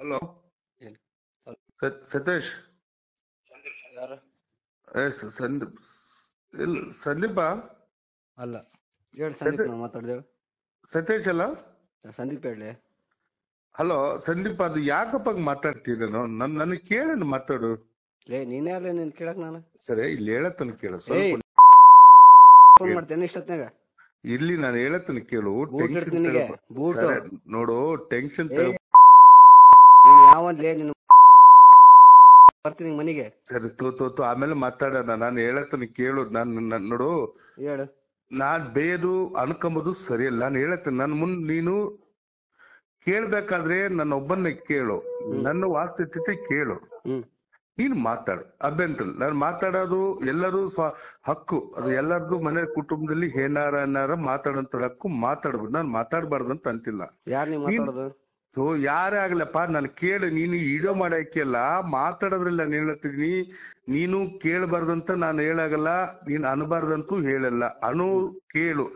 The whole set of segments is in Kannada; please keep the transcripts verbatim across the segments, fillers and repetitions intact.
Hello. Sat Satish. Yaar. Yes, Sandeep. Ill Sandeepa. Alla. Yar Sandeep na matadde. Satish alla. Sandeep edle. Hello, Sandeep adu yakapag matadtide no. Nan nanu kelen matadu. Le neene alle nen kelak nana. Sare illi helatanu kelu. Hey. Phone martene ishtotnaga. ಇಲ್ಲಿ ನಾನು ಹೇಳ್ತೀನಿ ಕೇಳು ಟೆನ್ಷನ್ ನೋಡು ಟೆನ್ಷನ್ ಬರ್ತೀನಿ ಮನೆಗೆ ಸರಿ ತೋ ತೋ ತೋ ಆಮೇಲೆ ಮಾತಾಡೋಣ ನಾನು ಹೇಳ್ತೀನಿ ಕೇಳು ನಾನು ನೋಡು ಹೇಳು ನಾನು ಬೇದು ಅನ್ಕೊಂಬೋದು ಸರಿಯಲ್ಲ ನಾನು ಹೇಳ್ತೀನಿ ನಾನು ಮುಂದೆ ನೀನು ಕೇಳಬೇಕಾದ್ರೆ ನನ್ನ ಒಬ್ಬನೇ ಕೇಳು ನನ್ನ ವಾಸ್ತವಿಕತೆ ಕೇಳು ನೀನು ಮಾತಾಡು ಅಭ್ಯಂತರ ನಾನು ಮಾತಾಡೋದು ಎಲ್ಲರೂ ಹಕ್ಕು ಅದು ಎಲ್ಲರದು ಮನೆ ಕುಟುಂಬದಲ್ಲಿ ಏನಾರ ಏನಾರ ಮಾತಾಡಂತ ಹಕ್ಕು ಮಾತಾಡ್ಬೋದು ನಾನು ಮಾತಾಡಬಾರ್ದು ಅಂತ ಅಂತಿಲ್ಲ ಸೊ ಯಾರೇ ಆಗ್ಲಪ್ಪ ನಾನು ಕೇಳು ನೀನು ಇಡೋ ಮಾಡಾಕಿಲ್ಲ ಮಾತಾಡೋದ್ರಲ್ಲ ನಾನು ಹೇಳ್ತೀನಿ ನೀನು ಕೇಳಬಾರ್ದಂತ ನಾನು ಹೇಳಾಗಲ್ಲ ನೀನ್ ಅನ್ಬಾರ್ದಂತೂ ಹೇಳಲ್ಲ ಅನು ಕೇಳು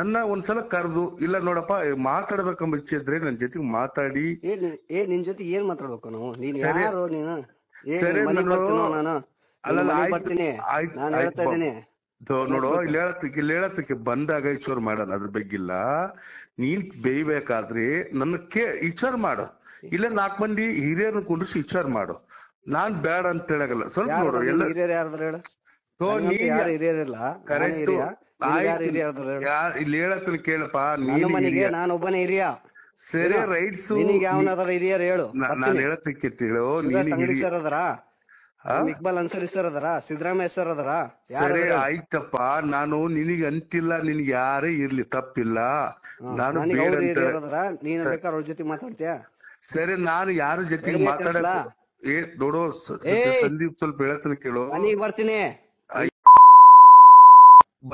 ನನ್ನ ಒಂದ್ಸಲ ಕರೆದು ಇಲ್ಲ ನೋಡಪ್ಪ ಮಾತಾಡ್ಬೇಕಂಬ ಇಚ್ಛೆ ಇದ್ರೆ ನನ್ ಜೊತೆಗೆ ಮಾತಾಡಿ ನಿನ್ ಜೊತೆ ಏನ್ ಮಾತಾಡ್ಬೇಕು ನಾವು ನೀನ್ ಯಾರು ನೀನು ನೋಡೋ ಇಲ್ಲಿ ಹೇಳತ್ತಕ್ಕೆ ಇಲ್ಲಿ ಹೇಳತ್ತಕ್ಕೆ ಬಂದಾಗ ವಿಚಾರ ಮಾಡೋಣ ಅದ್ರ ಬಗ್ಗೆ ಇಲ್ಲ ನೀನ್ ಬೇಯ್ಬೇಕಾದ್ರೆ ನನ್ನ ಕೇ ವಿಚಾರ ಮಾಡು ಇಲ್ಲ ನಾಲ್ಕು ಮಂದಿ ಹಿರಿಯರ್ನ ಕುಂಡ್ರಿಸಿ ವಿಚಾರ ಮಾಡು ನಾನ್ ಬೇಡ ಅಂತ ಹೇಳಾಗಲ್ಲ ಸ್ವಲ್ಪ ನೋಡು ಎಲ್ಲ ಇಲ್ಲಿ ಹೇಳತ್ತ ಕೇಳಪ್ಪ ನೀನು ನಾನೊಬ್ಬನೇ ಹಿರಿಯ ಸರಿ ರೈಟ್ಸ್ ಹಿರಿಯರ್ ಹೇಳು ನಾನು ಹೇಳತ್ತಕ್ಕೆ ತಿಳು ಇಕ್ಬಾಲ್ ಅನ್ಸರಿ ಸರ್ ಅದರ ಸಿದ್ದರಾಮಯ್ಯ ಸರ್ ಅದರ ಸರಿ ಆಯ್ತಪ್ಪ ನಾನು ನಿನಗೆ ಅಂತಿಲ್ಲ ನಿನ್ಗೆ ಯಾರೇ ಇರ್ಲಿ ತಪ್ಪಿಲ್ಲ ನಾನು ನೀನ್ ಬೇಕಾದ್ರೆ ಅವ್ರ ಜೊತೆ ಮಾತಾಡ್ತೀಯ ಸರಿ ನಾನು ಯಾರ ಜೊತೆಗೆ ಮಾತಾಡಲ್ಲ ಏ ನೋಡೋ ಸಂದೀಪ್ ಸ್ವಲ್ಪ ಹೇಳ್ತಾನೆ ಕೇಳು ನೀನ್ ಬರ್ತೀನಿ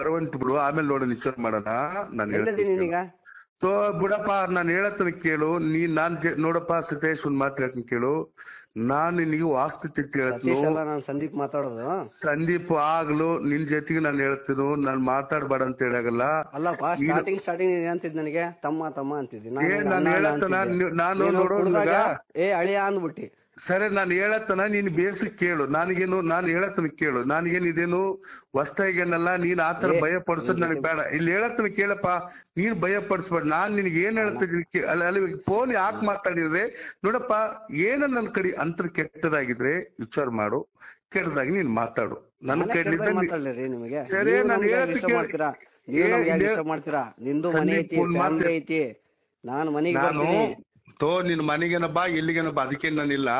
ಬರುವಂತ ಬಿಡು ಆಮೇಲೆ ನೋಡೋಣ ವಿಚಾರ ಮಾಡೋಣ ನಾನು ಹೇಳ್ತೀನಿ ನಿನಗ ಸೊ ಬಿಡಪ್ಪ ನಾನು ಹೇಳತ್ತನ ಕೇಳು ನೀ ನಾನ್ ನೋಡಪ್ಪ ಸತೀಶ್ ಒಂದ್ ಮಾತು ಹೇಳ್ತೀನಿ ಕೇಳು ನಾನ್ ನಿನಗೆ ವಾಸ್ತವಿಕತೆ ಹೇಳ್ತೀನಿ ಸಂದೀಪ್ ಮಾತಾಡೋದು ಸಂದೀಪ್ ಆಗ್ಲು ನಿನ್ ಜೊತೆಗೆ ನಾನು ಹೇಳ್ತೀನಿ ನಾನ್ ಮಾತಾಡ್ಬೇಡ ಅಂತ ಹೇಳಾಗಲ್ಲ ಸ್ಟಾರ್ಟಿಂಗ್ ಸ್ಟಾರ್ಟಿಂಗ್ ಅಂತಿದ್ ನನಗೆ ತಮ್ಮ ತಮ್ಮ ಅಂತಿದ್ದೀನಿ ನಾನು ಹೇಳತ್ತನ ನಾನು ನೋಡೋದಾಗ ಏ ಅಳಿಯ ಅಂದ್ಬಿಟ್ಟಿ ಸರಿ ನಾನು ಹೇಳತ್ತನ ನೀನ್ ಬೇಸಿ ಕೇಳು ನನಗೇನು ನಾನು ಹೇಳತ್ತನ ಕೇಳು ನನಗೇನು ಇದೇನು ಹೊಸ್ತಾಗೇನಲ್ಲ ನೀನ್ ಆತರ ಭಯ ಪಡಿಸೋದ್ ನನಗ್ ಬೇಡ ಇಲ್ಲಿ ಹೇಳತ್ತನ ಕೇಳಪ್ಪ ನೀನ್ ಭಯ ಪಡಿಸ್ಬೇಡ ನಾನ್ ನಿನ್ಗೆ ಏನ್ ಹೇಳ್ತೀನಿ ಅಲ್ಲಿ ಫೋನ್ ಯಾಕೆ ಮಾತಾಡಿದ್ರೆ ನೋಡಪ್ಪ ಏನ ನನ್ ಕಡೆ ಅಂತರ ಕೆಟ್ಟದಾಗಿದ್ರೆ ವಿಚಾರ ಮಾಡು ಕೆಟ್ಟದಾಗಿ ನೀನ್ ಮಾತಾಡು ನನ್ ಕಡೆ ಸರಿ ನಾನು ಹೇಳ್ತೀನಿ ನಾನು ಮನೆಗೆ ತೋ ನಿನ್ ಮನೆಗೇನ ಬಾ ಎಲ್ಲಿಗೇನ ಬಾ ಅದಕ್ಕೆ ನಾನಿಲ್ಲ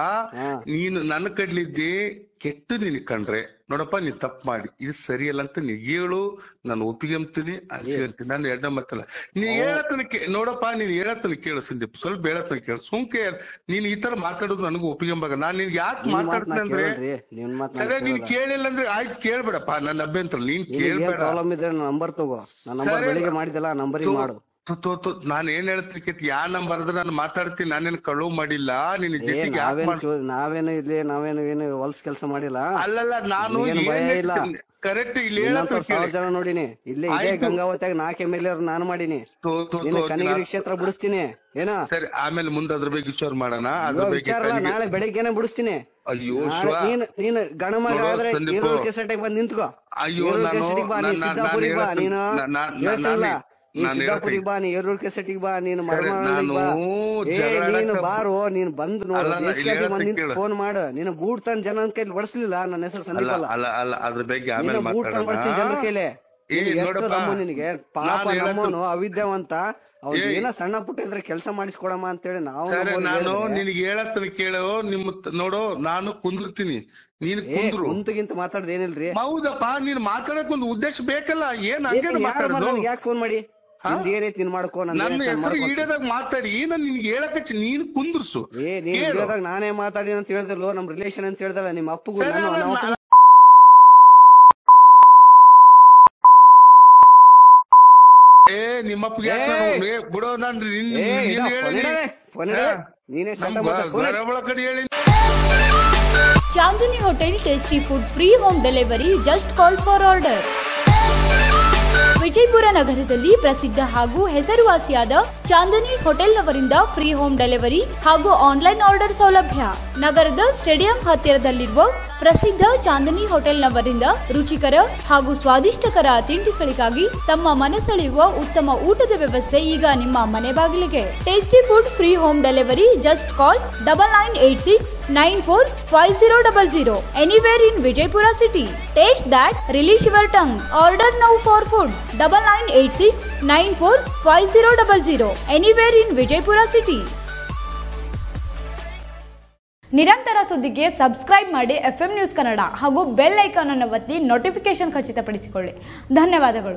ನೀನು ನನ್ನ ಕಡ್ಲಿದ್ದಿ ಕೆಟ್ಟು ನಿನ್ ಕಂಡ್ರೆ ನೋಡಪ್ಪ ನೀನ್ ತಪ್ಪು ಮಾಡಿ ಇದು ಸರಿಯಲ್ಲ ಅಂತ ನೀ ಹೇಳು ನಾನು ಒಪ್ಪಿಗೆ ಅಂತೀನಿ ಅಂತೀನಿ ನಾನು ಎರಡನೇ ಮತ್ತಲ್ಲ ನೀ ಹೇಳತ್ತನ ನೋಡಪ್ಪ ನೀನ್ ಹೇಳತ್ತನ ಕೇಳು ಸಂದೀಪ್ ಸ್ವಲ್ಪ ಹೇಳತ್ತನ ಕೇಳು ಸುಮ್ಕೆ ನೀನ್ ಈ ತರ ಮಾತಾಡೋದು ನನಗೂ ಒಪ್ಪಿಗೆಂಬಾಗ ನಾನ್ ನಿನ್ಗೆ ಯಾಕೆ ಮಾತಾಡ್ತೀನಿ ಅಂದ್ರೆ ಸರಿ ನೀನ್ ಕೇಳಿಲ್ಲ ಅಂದ್ರೆ ಆಯ್ತು ಕೇಳ್ಬೇಡಪ್ಪ ನನ್ನ ಅಭ್ಯಂತರ ನೀನ್ ಕೇಳ್ಬೇಡ ನಂಬರ್ ತಗೋ ಮಾಡಿದಲ್ಲ ನಂಬರ್ ಮಾಡು ನಾನ್ ಏನ್ ಹೇಳ್ತೀನಿ ಯಾ ನಂಬರ್ ನಾನು ಮಾತಾಡ್ತೀನಿ ನಾನೇನ್ ಕಳುವು ಮಾಡಿಲ್ಲ ನಿನ್ನ ಜೊತೆಗೆ ನಾವೇನು ಇಲ್ಲಿ ನಾವೇನು ಏನು ಹೊಲ್ಸ್ ಕೆಲಸ ಮಾಡಿಲ್ಲ ಅಲ್ಲಲ್ಲ ನಾನು ಕರೆಕ್ಟ್ ಇಲ್ಲಿ ಜನ ನೋಡಿನಿ ಇಲ್ಲೇ ಇದೇ ಗಂಗಾವತಿಯಾಗ ನಾಲ್ಕು ಎಮ್ ಎಲ್ ಎ ನಾನು ಮಾಡೀನಿ ಕನಗಿರಿ ಕ್ಷೇತ್ರ ಬಿಡಿಸ್ತೀನಿ ಏನೋ ಸರಿ ಆಮೇಲೆ ಮುಂದೆ ಅದ್ರ ಬಗ್ಗೆ ವಿಚಾರ ಮಾಡೋಣ ಅದ್ರ ವಿಚಾರ ನಾಳೆ ಬೆಳಿಗ್ಗೆನೆ ಬಿಡಿಸ್ತೀನಿ ಅಯ್ಯೋ ನೀನ್ ನೀನ್ ಗಣಮಗ ಆದ್ರೆ ಕೆಸೆಟ್ಗೆ ಬಂದ್ ನಿಂತ್ಕೋ ಅಯ್ಯೋ ಬಾ ನೀನ್ ಸಿದ್ದಾಪುರಿಗೆ ಬಾ ನೀನು ಹೇಳ್ತಿಲ್ಲ ಸಿದ್ದಾಪುರಿಗೆ ಬಾ ನೀ ಎರೂರ್ ಕೆಸೆಟಿಗೆ ಬಾ ನೀನು ನೀನು ಬಾರು ನೀನ್ ಬಂದ್ ನೋಡು ಫೋನ್ ಮಾಡು ನೀನು ಬೂಟ್ ತನ್ ಜನ ಕೈಲಿ ಬಡಿಸ್ಲಿಲ್ಲ ನನ್ನ ಹೆಸರು ಸಂದೀಪ್ ಅಲ್ಲ ಬೂಟ್ ತನ್ ಬಡಿಸ್ತೀನಿ ಜನ ಕೈಲಿ ಎಷ್ಟು ತಮ್ಮ ನಿನಗೆ ಪಾಪ ನಮ್ಮನು ಅವಿದ್ಯಾವಂತ ಅವ್ರು ಏನೋ ಸಣ್ಣ ಪುಟ್ಟ ಇದ್ರೆ ಕೆಲಸ ಮಾಡಿಸ್ಕೊಡಮ್ಮ ಅಂತೇಳಿ ನಾವು ನಾನು ನಿನಗೆ ಹೇಳತ್ತನ ಕೇಳು ನಿಮ್ ನೋಡು ನಾನು ಕುಂದಿರ್ತೀನಿ ನೀನ್ ಕುಂದ್ರು ಕುಂತಗಿಂತ ಮಾತಾಡೋದು ಏನಿಲ್ರಿ ಹೌದಪ್ಪ ನೀನ್ ಮಾತಾಡಕ್ ಒಂದು ಉದ್ದೇಶ ಬೇಕಲ್ಲ ಏನ್ ಯಾಕೆ ಫೋನ್ ಮಾಡಿ ಏನೈತಿ ನೀನ್ ಮಾಡ್ಕೋ ನನ್ನ ಹೆಸರು ಹಿಡಿಯೋದಾಗ ಮಾತಾಡಿ ನಾನು ನಿನ್ಗೆ ಹೇಳಕ್ ನೀನ್ ಕುಂದ್ರಸು ಏ ನೀನ್ ಹಿಡಿಯೋದಾಗ ನಾನೇ ಮಾತಾಡಿ ಅಂತ ಹೇಳ್ದಲ್ವ ನಮ್ ರಿಲೇಶನ್ ಅಂತ ಹೇಳ್ದಲ್ಲ ನಿಮ್ ಅಪ್ಪಗೂ ಏ ನಿಮ್ಮಪ್ಪಗೆ ಬಿಡೋ ನಾನು ಹೇಳಿ Chandni hotel tasty food free home delivery just call for order Vijayapura ನಗರದಲ್ಲಿ ಪ್ರಸಿದ್ಧ ಹಾಗೂ ಹೆಸರುವಾಸಿಯಾದ ಚಾಂದನಿ ಹೋಟೆಲ್ನವರಿಂದ ಫ್ರೀ ಹೋಮ್ ಡೆಲಿವರಿ ಹಾಗೂ ಆನ್ಲೈನ್ ಆರ್ಡರ್ ಸೌಲಭ್ಯ. ನಗರದ ಸ್ಟೇಡಿಯಂ ಹತ್ತಿರದಲ್ಲಿರುವ ಪ್ರಸಿದ್ಧ ಚಾಂದನಿ ಹೋಟೆಲ್ನವರಿಂದ ರುಚಿಕರ ಹಾಗೂ ಸ್ವಾದಿಷ್ಟಕರ ತಿಂಡಿಗಳಿಗಾಗಿ ತಮ್ಮ ಮನಸೆಳೆಯುವ ಉತ್ತಮ ಊಟದ ವ್ಯವಸ್ಥೆ ಈಗ ನಿಮ್ಮ ಮನೆ ಬಾಗಿಲಿಗೆ. Tasty food free home delivery. Just call double nine eight six nine four five zero double zero anywhere in Vijayapura city. Taste that, release your tongue. Order now for food double nine eight six nine four five zero double zero anywhere in Vijayapura city. ನಿರಂತರ ಸುದ್ದಿಗೆ ಸಬ್ಸ್ಕ್ರೈಬ್ ಮಾಡಿ ಎಫ್ ಎಂ ನ್ಯೂಸ್ ಕನ್ನಡ ಹಾಗೂ ಬೆಲ್ ಐಕಾನ್ ಅನ್ನು ಒತ್ತಿ ನೋಟಿಫಿಕೇಶನ್ ಖಚಿತಪಡಿಸಿಕೊಳ್ಳಿ. ಧನ್ಯವಾದಗಳು.